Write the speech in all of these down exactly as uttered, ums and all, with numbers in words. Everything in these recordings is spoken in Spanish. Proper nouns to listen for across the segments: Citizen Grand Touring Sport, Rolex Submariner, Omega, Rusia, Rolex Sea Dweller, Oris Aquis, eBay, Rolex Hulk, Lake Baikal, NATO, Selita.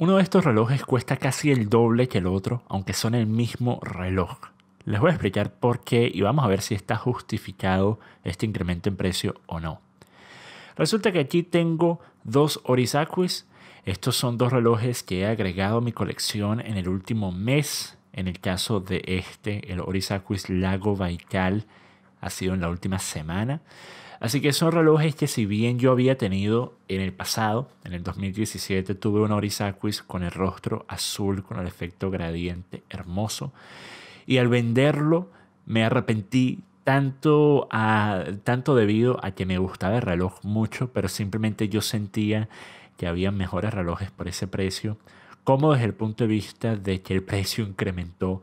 Uno de estos relojes cuesta casi el doble que el otro, aunque son el mismo reloj. Les voy a explicar por qué y vamos a ver si está justificado este incremento en precio o no. Resulta que aquí tengo dos Oris Aquis. Estos son dos relojes que he agregado a mi colección en el último mes. En el caso de este, el Oris Aquis Lago Baikal ha sido en la última semana. Así que son relojes que si bien yo había tenido en el pasado, en el dos mil diecisiete tuve un Oris Aquis con el rostro azul, con el efecto gradiente hermoso. Y al venderlo me arrepentí tanto, a, tanto debido a que me gustaba el reloj mucho, pero simplemente yo sentía que había mejores relojes por ese precio, como desde el punto de vista de que el precio incrementó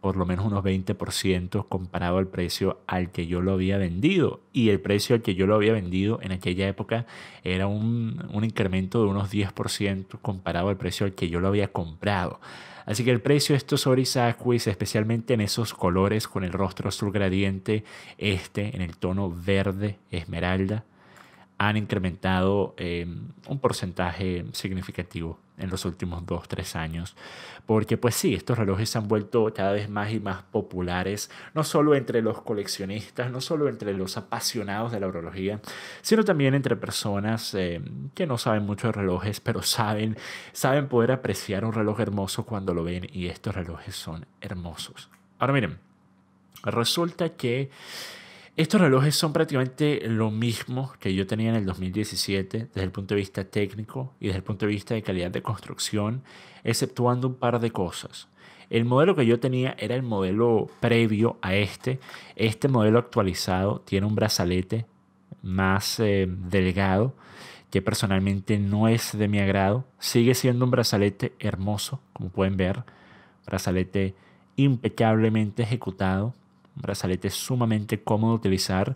por lo menos unos veinte por ciento comparado al precio al que yo lo había vendido. Y el precio al que yo lo había vendido en aquella época era un, un incremento de unos diez por ciento comparado al precio al que yo lo había comprado. Así que el precio de estos Oris Aquis, especialmente en esos colores con el rostro azul gradiente, este en el tono verde esmeralda, han incrementado eh, un porcentaje significativo en los últimos dos, tres años. Porque pues sí, estos relojes se han vuelto cada vez más y más populares, no solo entre los coleccionistas, no solo entre los apasionados de la horología, sino también entre personas eh, que no saben mucho de relojes, pero saben, saben poder apreciar un reloj hermoso cuando lo ven, y estos relojes son hermosos. Ahora miren, resulta que estos relojes son prácticamente lo mismo que yo tenía en el dos mil diecisiete desde el punto de vista técnico y desde el punto de vista de calidad de construcción, exceptuando un par de cosas. El modelo que yo tenía era el modelo previo a este. Este modelo actualizado tiene un brazalete más eh, delgado que personalmente no es de mi agrado. Sigue siendo un brazalete hermoso, como pueden ver. Brazalete impecablemente ejecutado. Un brazalete sumamente cómodo de utilizar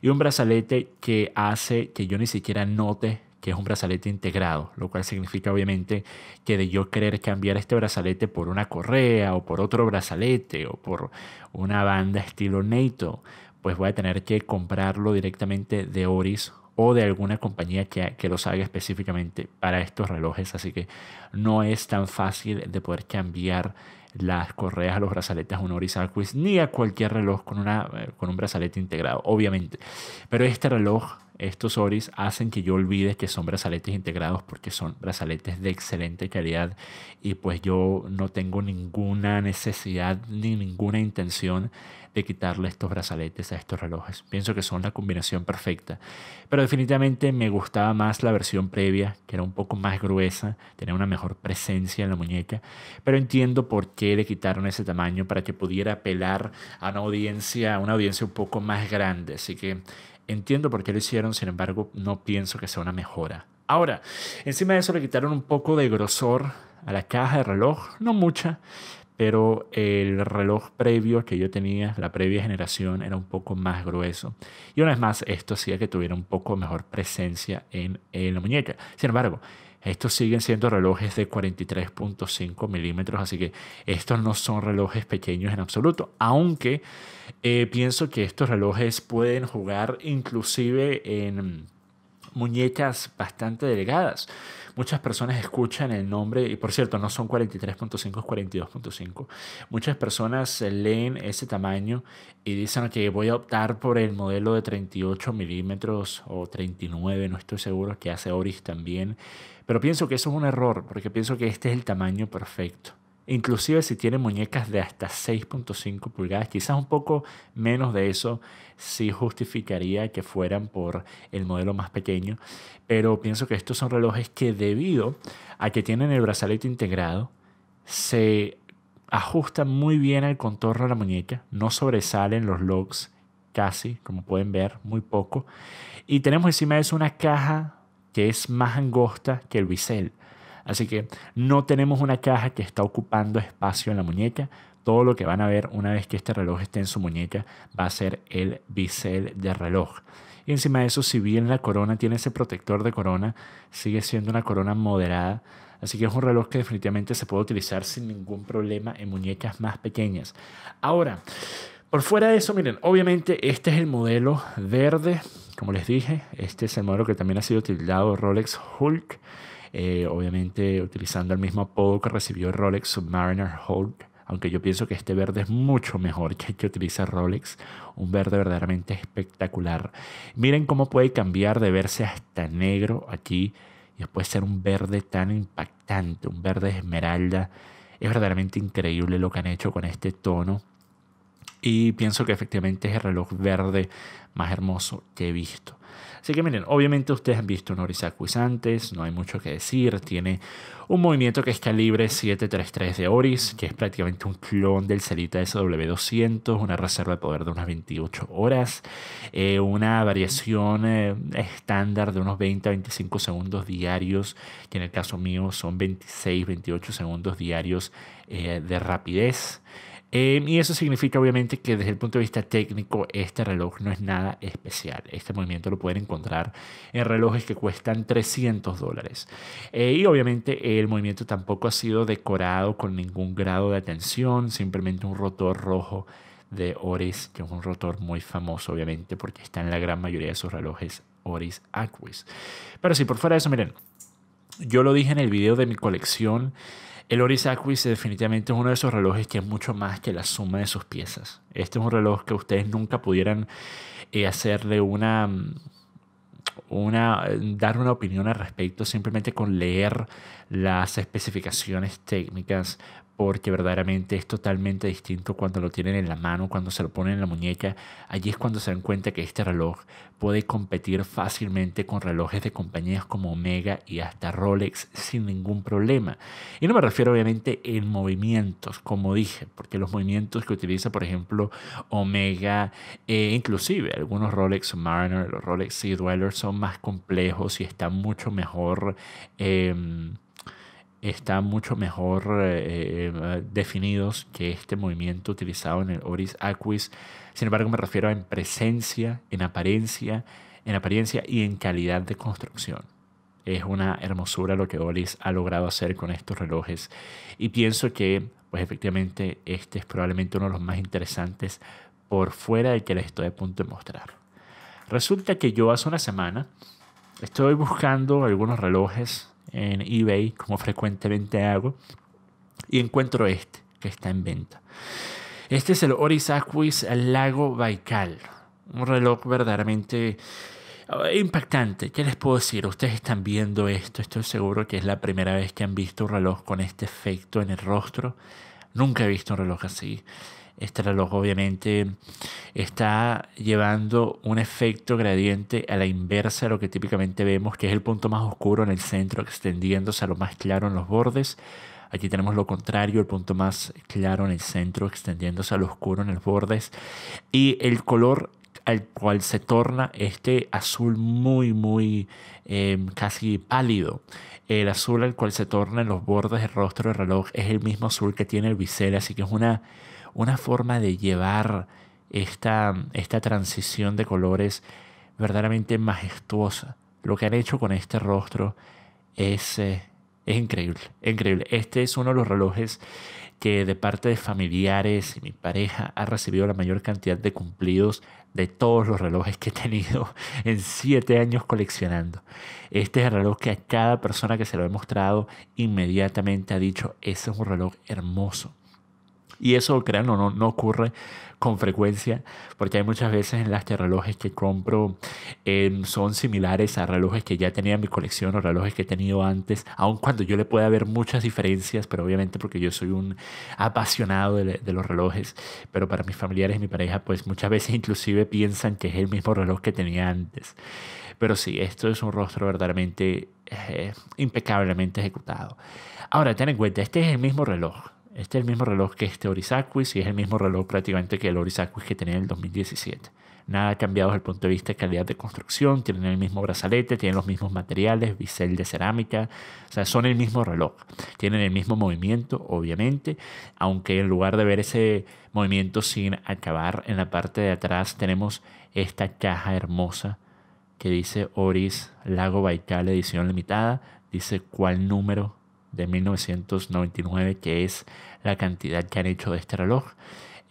y un brazalete que hace que yo ni siquiera note que es un brazalete integrado, lo cual significa obviamente que de yo querer cambiar este brazalete por una correa o por otro brazalete o por una banda estilo NATO, pues voy a tener que comprarlo directamente de Oris o de alguna compañía que, que los haga específicamente para estos relojes. Así que no es tan fácil de poder cambiar las correas a los brazaletes a un Oris Aquis ni a cualquier reloj con, una, con un brazalete integrado, obviamente. Pero este reloj, estos Oris, hacen que yo olvide que son brazaletes integrados porque son brazaletes de excelente calidad y pues yo no tengo ninguna necesidad ni ninguna intención de quitarle estos brazaletes a estos relojes. Pienso que son la combinación perfecta. Pero definitivamente me gustaba más la versión previa, que era un poco más gruesa, tenía una mejor presencia en la muñeca, pero entiendo por qué le quitaron ese tamaño para que pudiera apelar a una audiencia, a una audiencia un poco más grande. Así que entiendo por qué lo hicieron, sin embargo, no pienso que sea una mejora. Ahora, encima de eso le quitaron un poco de grosor a la caja de reloj, no mucha, pero el reloj previo que yo tenía, la previa generación, era un poco más grueso. Y una vez más, esto hacía que tuviera un poco mejor presencia en, en la muñeca. Sin embargo, estos siguen siendo relojes de cuarenta y tres punto cinco milímetros, así que estos no son relojes pequeños en absoluto. Aunque eh, pienso que estos relojes pueden jugar inclusive en muñecas bastante delgadas. Muchas personas escuchan el nombre, y por cierto, no son cuarenta y tres punto cinco, es cuarenta y dos punto cinco. Muchas personas leen ese tamaño y dicen que okay, voy a optar por el modelo de treinta y ocho milímetros o treinta y nueve, no estoy seguro, que hace Oris también. Pero pienso que eso es un error, porque pienso que este es el tamaño perfecto. Inclusive si tienen muñecas de hasta seis punto cinco pulgadas, quizás un poco menos de eso, sí justificaría que fueran por el modelo más pequeño. Pero pienso que estos son relojes que debido a que tienen el brazalete integrado, se ajustan muy bien al contorno de la muñeca, no sobresalen los lugs casi, como pueden ver, muy poco. Y tenemos encima de eso una caja que es más angosta que el bisel. Así que no tenemos una caja que está ocupando espacio en la muñeca. Todo lo que van a ver una vez que este reloj esté en su muñeca va a ser el bisel del reloj. Y encima de eso, si bien la corona tiene ese protector de corona, sigue siendo una corona moderada. Así que es un reloj que definitivamente se puede utilizar sin ningún problema en muñecas más pequeñas. Ahora, por fuera de eso, miren, obviamente este es el modelo verde, como les dije. Este es el modelo que también ha sido tildado Rolex Hulk. eh, obviamente utilizando el mismo apodo que recibió el Rolex Submariner Hulk, aunque yo pienso que este verde es mucho mejor que el que utiliza Rolex, un verde verdaderamente espectacular. Miren cómo puede cambiar de verse hasta negro aquí y después ser un verde tan impactante, un verde esmeralda. Es verdaderamente increíble lo que han hecho con este tono. Y pienso que efectivamente es el reloj verde más hermoso que he visto. Así que miren, obviamente ustedes han visto un Oris Aquis antes, no hay mucho que decir. Tiene un movimiento que es calibre siete treinta y tres de Oris, que es prácticamente un clon del Selita S W doscientos, una reserva de poder de unas veintiocho horas, eh, una variación eh, estándar de unos veinte a veinticinco segundos diarios, que en el caso mío son veintiséis a veintiocho segundos diarios eh, de rapidez. Eh, y eso significa obviamente que desde el punto de vista técnico este reloj no es nada especial. Este movimiento lo pueden encontrar en relojes que cuestan trescientos dólares. Eh, y obviamente el movimiento tampoco ha sido decorado con ningún grado de atención, simplemente un rotor rojo de Oris, que es un rotor muy famoso obviamente porque está en la gran mayoría de sus relojes Oris Aquis. Pero sí, por fuera de eso, miren, yo lo dije en el video de mi colección, el Oris Aquis definitivamente es uno de esos relojes que es mucho más que la suma de sus piezas. Este es un reloj que ustedes nunca pudieran eh, hacerle una, una... dar una opinión al respecto simplemente con leer las especificaciones técnicas, porque verdaderamente es totalmente distinto cuando lo tienen en la mano, cuando se lo ponen en la muñeca. Allí es cuando se dan cuenta que este reloj puede competir fácilmente con relojes de compañías como Omega y hasta Rolex sin ningún problema. Y no me refiero obviamente en movimientos, como dije, porque los movimientos que utiliza, por ejemplo, Omega, e eh, inclusive algunos Rolex Submariner, los Rolex Sea Dweller, son más complejos y están mucho mejor... Eh, están mucho mejor eh, definidos que este movimiento utilizado en el Oris Aquis. Sin embargo, me refiero en presencia, en apariencia, en apariencia y en calidad de construcción. Es una hermosura lo que Oris ha logrado hacer con estos relojes. Y pienso que, pues efectivamente, este es probablemente uno de los más interesantes por fuera del que les estoy a punto de mostrar. Resulta que yo hace una semana estoy buscando algunos relojes en eBay, como frecuentemente hago, y encuentro este que está en venta. Este es el Oris Aquis Lago Baikal, un reloj verdaderamente impactante. ¿Qué les puedo decir? Ustedes están viendo esto, estoy seguro que es la primera vez que han visto un reloj con este efecto en el rostro. Nunca he visto un reloj así. Este reloj obviamente está llevando un efecto gradiente a la inversa de lo que típicamente vemos, que es el punto más oscuro en el centro extendiéndose a lo más claro en los bordes. Aquí tenemos lo contrario, el punto más claro en el centro extendiéndose a lo oscuro en los bordes. Y el color al cual se torna este azul muy, muy eh, casi pálido. El azul al cual se torna en los bordes del rostro del reloj es el mismo azul que tiene el bisel, así que es una... una forma de llevar esta, esta transición de colores verdaderamente majestuosa. Lo que han hecho con este rostro es, eh, es increíble, increíble. Este es uno de los relojes que de parte de familiares y mi pareja ha recibido la mayor cantidad de cumplidos de todos los relojes que he tenido en siete años coleccionando. Este es el reloj que a cada persona que se lo he mostrado inmediatamente ha dicho, ese es un reloj hermoso. Y eso, créanlo, no, no ocurre con frecuencia, porque hay muchas veces en las que relojes que compro eh, son similares a relojes que ya tenía en mi colección o relojes que he tenido antes, aun cuando yo le pueda ver muchas diferencias, pero obviamente porque yo soy un apasionado de, de los relojes, pero para mis familiares y mi pareja, pues muchas veces inclusive piensan que es el mismo reloj que tenía antes. Pero sí, esto es un rostro verdaderamente eh, impecablemente ejecutado. Ahora, ten en cuenta, este es el mismo reloj. Este es el mismo reloj que este Oris Aquis y es el mismo reloj prácticamente que el Oris Aquis que tenía en el dos mil diecisiete. Nada ha cambiado desde el punto de vista de calidad de construcción. Tienen el mismo brazalete, tienen los mismos materiales, bisel de cerámica. O sea, son el mismo reloj. Tienen el mismo movimiento, obviamente. Aunque en lugar de ver ese movimiento sin acabar, en la parte de atrás tenemos esta caja hermosa que dice Oris Lago Baikal edición limitada. Dice cuál número de mil novecientos noventa y nueve, que es la cantidad que han hecho de este reloj.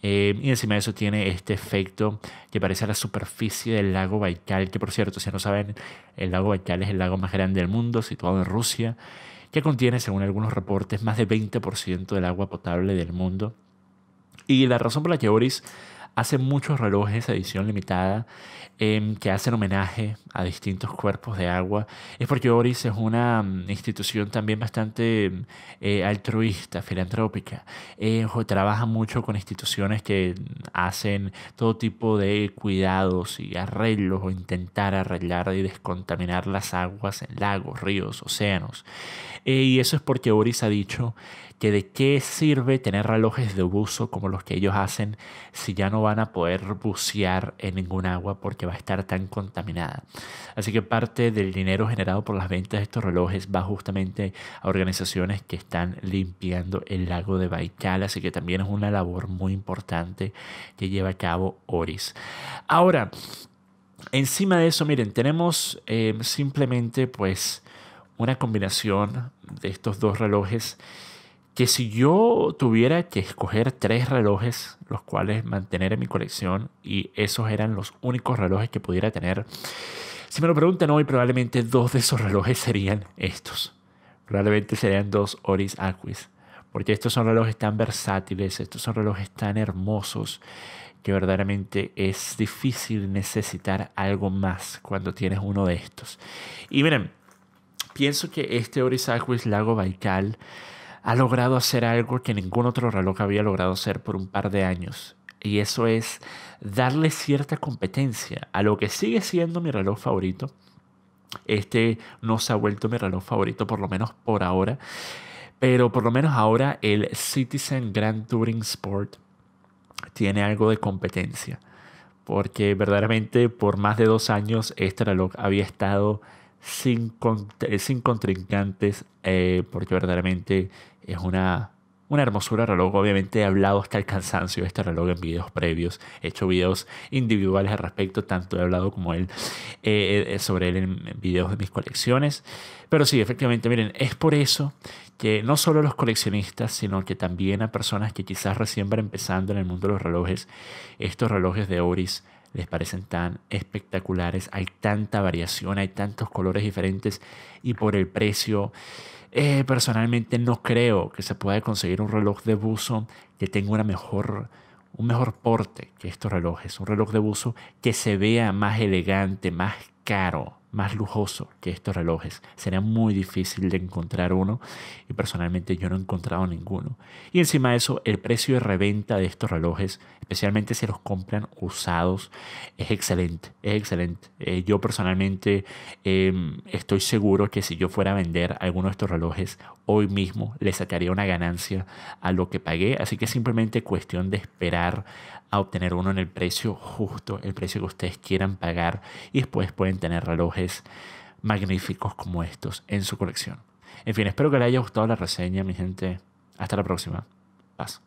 Eh, y encima de eso tiene este efecto que parece la superficie del lago Baikal, que por cierto, si no saben, el lago Baikal es el lago más grande del mundo, situado en Rusia, que contiene, según algunos reportes, más de veinte por ciento del agua potable del mundo. Y la razón por la que Oris hace muchos relojes de edición limitada eh, que hacen homenaje a distintos cuerpos de agua es porque Oris es una institución también bastante eh, altruista, filantrópica. Eh, trabaja mucho con instituciones que hacen todo tipo de cuidados y arreglos o intentar arreglar y descontaminar las aguas en lagos, ríos, océanos. Eh, y eso es porque Oris ha dicho que de qué sirve tener relojes de buzo como los que ellos hacen si ya no van a poder bucear en ningún agua porque va a estar tan contaminada. Así que parte del dinero generado por las ventas de estos relojes va justamente a organizaciones que están limpiando el lago de Baikal, así que también es una labor muy importante que lleva a cabo Oris. Ahora, encima de eso, miren, tenemos eh, simplemente pues una combinación de estos dos relojes que si yo tuviera que escoger tres relojes, los cuales mantener en mi colección, y esos eran los únicos relojes que pudiera tener, si me lo preguntan hoy, probablemente dos de esos relojes serían estos. Probablemente serían dos Oris Aquis, porque estos son relojes tan versátiles, estos son relojes tan hermosos, que verdaderamente es difícil necesitar algo más cuando tienes uno de estos. Y miren, pienso que este Oris Aquis Lago Baikal ha logrado hacer algo que ningún otro reloj había logrado hacer por un par de años. Y eso es darle cierta competencia a lo que sigue siendo mi reloj favorito. Este no se ha vuelto mi reloj favorito, por lo menos por ahora. Pero por lo menos ahora el Citizen Grand Touring Sport tiene algo de competencia. Porque verdaderamente por más de dos años este reloj había estado sin, sin contrincantes, eh, porque verdaderamente es una, una hermosura de reloj. Obviamente he hablado hasta el cansancio de este reloj en videos previos, he hecho videos individuales al respecto, tanto he hablado como él eh, sobre él en, en videos de mis colecciones. Pero sí, efectivamente, miren, es por eso que no solo los coleccionistas, sino que también a personas que quizás recién van empezando en el mundo de los relojes, estos relojes de Oris les parecen tan espectaculares. Hay tanta variación, hay tantos colores diferentes y por el precio, eh, personalmente no creo que se pueda conseguir un reloj de buzo que tenga una mejor, un mejor porte que estos relojes. Un reloj de buzo que se vea más elegante, más caro, más lujoso que estos relojes. Será muy difícil de encontrar uno y personalmente yo no he encontrado ninguno. Y encima de eso, el precio de reventa de estos relojes, especialmente si los compran usados, es excelente, es excelente. Eh, yo personalmente eh, estoy seguro que si yo fuera a vender alguno de estos relojes hoy mismo, le sacaría una ganancia a lo que pagué. Así que es simplemente cuestión de esperar a obtener uno en el precio justo, el precio que ustedes quieran pagar, y después pueden tener relojes magníficos como estos en su colección. En fin, espero que les haya gustado la reseña, mi gente. Hasta la próxima. Paz.